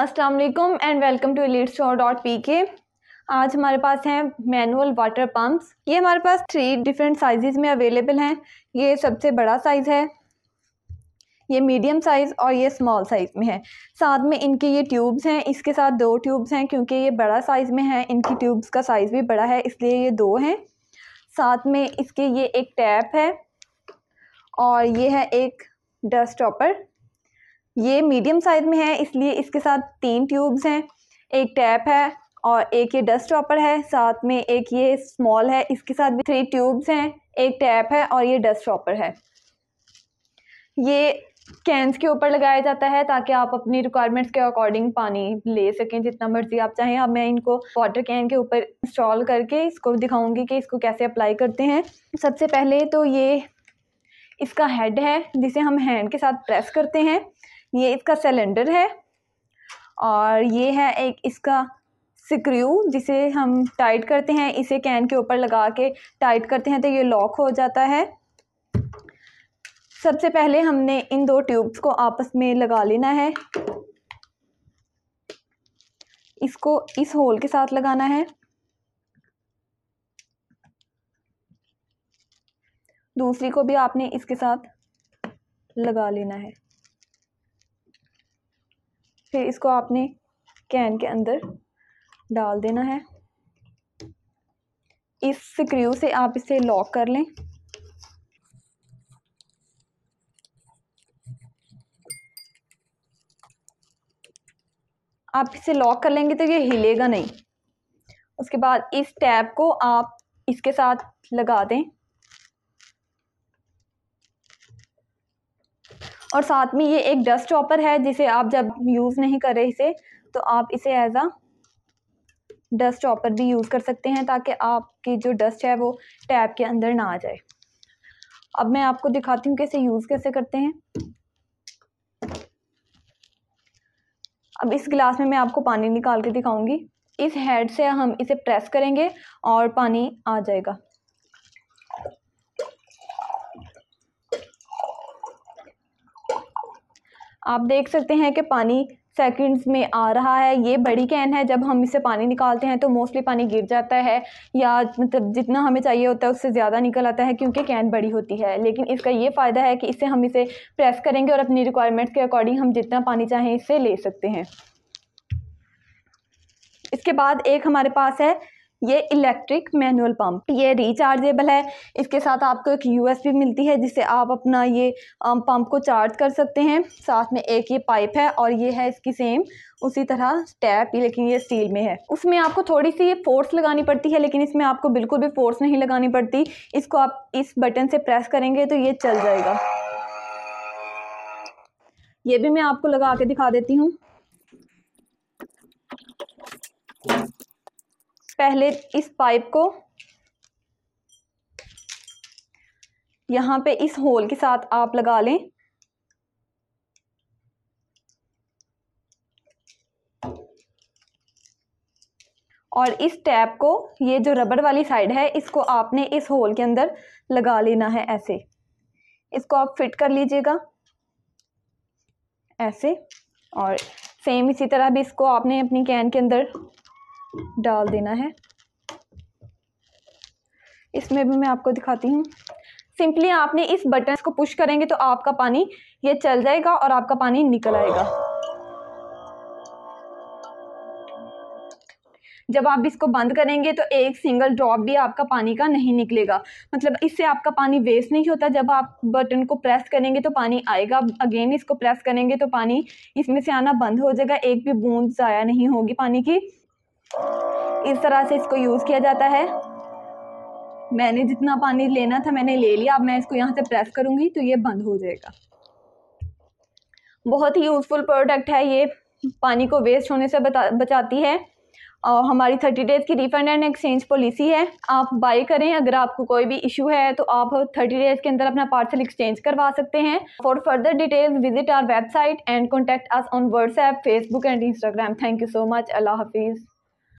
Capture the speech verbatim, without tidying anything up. अस्सलाम वालेकुम and welcome to elite store dot P K. आज हमारे पास हैं मैनुअल वाटर पम्प्स। ये हमारे पास थ्री डिफरेंट साइज़ में अवेलेबल हैं। ये सबसे बड़ा साइज़ है, ये मीडियम साइज़ और ये स्मॉल साइज़ में है। साथ में इनके ये ट्यूब्स हैं, इसके साथ दो ट्यूब्स हैं क्योंकि ये बड़ा साइज़ में है। इनकी ट्यूब्स का साइज़ भी बड़ा है इसलिए ये दो हैं। साथ में इसके ये एक टैप है और ये है एक डस्ट स्टॉपर। ये मीडियम साइज़ में है इसलिए इसके साथ तीन ट्यूब्स हैं, एक टैप है और एक ये डस्ट स्टॉपर है। साथ में एक ये स्मॉल है, इसके साथ भी थ्री ट्यूब्स हैं, एक टैप है और ये डस्ट स्टॉपर है। ये कैंस के ऊपर लगाया जाता है ताकि आप अपनी रिक्वायरमेंट्स के अकॉर्डिंग पानी ले सकें जितना मर्ज़ी आप चाहें। अब मैं इनको वाटर कैन के ऊपर इंस्टॉल करके इसको दिखाऊंगी कि इसको कैसे अप्लाई करते हैं। सबसे पहले तो ये इसका हेड है जिसे हम हैंड के साथ प्रेस करते हैं। ये इसका सिलेंडर है और ये है एक इसका स्क्रू जिसे हम टाइट करते हैं। इसे कैन के ऊपर लगा के टाइट करते हैं तो ये लॉक हो जाता है। सबसे पहले हमने इन दो ट्यूब्स को आपस में लगा लेना है। इसको इस होल के साथ लगाना है, दूसरी को भी आपने इसके साथ लगा लेना है। फिर इसको आपने कैन के अंदर डाल देना है। इस स्क्रू से आप इसे लॉक कर लें। आप इसे लॉक कर लेंगे तो ये हिलेगा नहीं। उसके बाद इस टैप को आप इसके साथ लगा दें और साथ में ये एक डस्ट स्टॉपर है जिसे आप जब यूज़ नहीं कर रहे इसे तो आप इसे एज आ डस्ट स्टॉपर भी यूज़ कर सकते हैं ताकि आपकी जो डस्ट है वो टैप के अंदर ना आ जाए। अब मैं आपको दिखाती हूँ कि इसे यूज़ कैसे करते हैं। अब इस गिलास में मैं आपको पानी निकाल के दिखाऊंगी। इस हेड से हम इसे प्रेस करेंगे और पानी आ जाएगा। आप देख सकते हैं कि पानी सेकंड्स में आ रहा है। ये बड़ी कैन है, जब हम इसे पानी निकालते हैं तो मोस्टली पानी गिर जाता है या मतलब जितना हमें चाहिए होता है उससे ज़्यादा निकल आता है क्योंकि कैन बड़ी होती है। लेकिन इसका ये फ़ायदा है कि इससे हम इसे प्रेस करेंगे और अपनी रिक्वायरमेंट्स के अकॉर्डिंग हम जितना पानी चाहें इससे ले सकते हैं। इसके बाद एक हमारे पास है ये इलेक्ट्रिक मैनुअल पंप। ये रिचार्जेबल है, इसके साथ आपको एक यूएसबी मिलती है जिससे आप अपना ये पंप को चार्ज कर सकते हैं। साथ में एक ये पाइप है और ये है इसकी सेम उसी तरह टैप, लेकिन ये स्टील में है। उसमें आपको थोड़ी सी ये फोर्स लगानी पड़ती है लेकिन इसमें आपको बिल्कुल भी फोर्स नहीं लगानी पड़ती। इसको आप इस बटन से प्रेस करेंगे तो ये चल जाएगा। ये भी मैं आपको लगा के दिखा देती हूँ। पहले इस पाइप को यहाँ पे इस होल के साथ आप लगा लें। और इस टैप को, ये जो रबड़ वाली साइड है, इसको आपने इस होल के अंदर लगा लेना है। ऐसे इसको आप फिट कर लीजिएगा, ऐसे। और सेम इसी तरह भी इसको आपने अपनी कैन के अंदर डाल देना है। इसमें भी मैं आपको दिखाती हूँ। सिंपली आपने इस बटन को पुश करेंगे तो आपका पानी ये चल जाएगा और आपका पानी निकल आएगा। जब आप इसको बंद करेंगे तो एक सिंगल ड्रॉप भी आपका पानी का नहीं निकलेगा, मतलब इससे आपका पानी वेस्ट नहीं होता। जब आप बटन को प्रेस करेंगे तो पानी आएगा, अगेन इसको प्रेस करेंगे तो पानी इसमें से आना बंद हो जाएगा, एक भी बूंद ज़ाया नहीं होगी पानी की। इस तरह से इसको यूज़ किया जाता है। मैंने जितना पानी लेना था मैंने ले लिया। अब मैं इसको यहाँ से प्रेस करूँगी तो ये बंद हो जाएगा। बहुत ही यूज़फुल प्रोडक्ट है ये, पानी को वेस्ट होने से बचाती है। और हमारी थर्टी डेज़ की रिफ़ंड एंड एक्सचेंज पॉलिसी है। आप बाई करें, अगर आपको कोई भी इशू है तो आप थर्टी डेज़ के अंदर अपना पार्सल एक्सचेंज करवा सकते हैं। For further details visit our website and contact us on WhatsApp, Facebook and Instagram. Thank you so much. अल्लाह हाफिज़।